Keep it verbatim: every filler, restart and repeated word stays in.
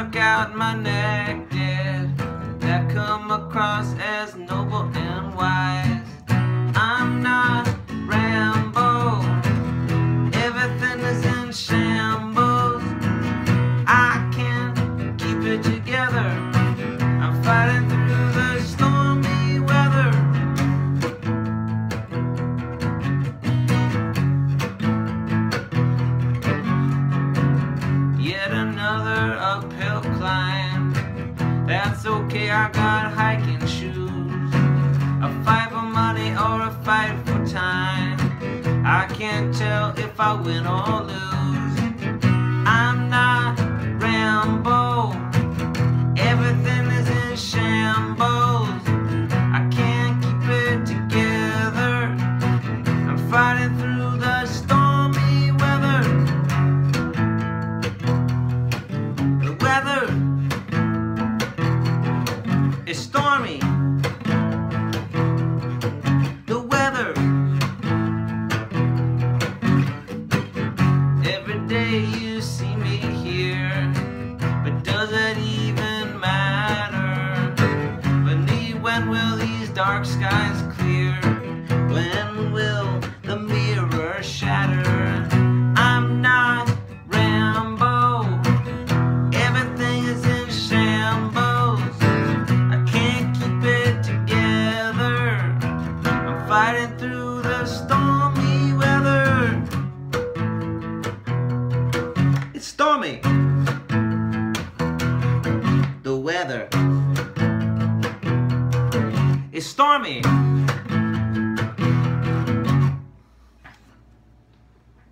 took out my neck, did that come across as noble and wise? I'm not Rambo, everything is in shambles. I can't keep it together, I'm fighting through the stormy weather. Yet another uphill climb, that's okay, I got hiking shoes. A fight for money or a fight for time, I can't tell if I win or lose. I'm not Rambo, everything is in shambles. I can't keep it together, I'm fighting through the stormy weather. The weather is stormy. You see me here, but does it even matter? For me, when will these dark skies clear? When will the mirror shatter? I'm not Rambo, everything is in shambles. I can't keep it together, I'm fighting through the stormy weather. It's stormy. The weather. It's stormy.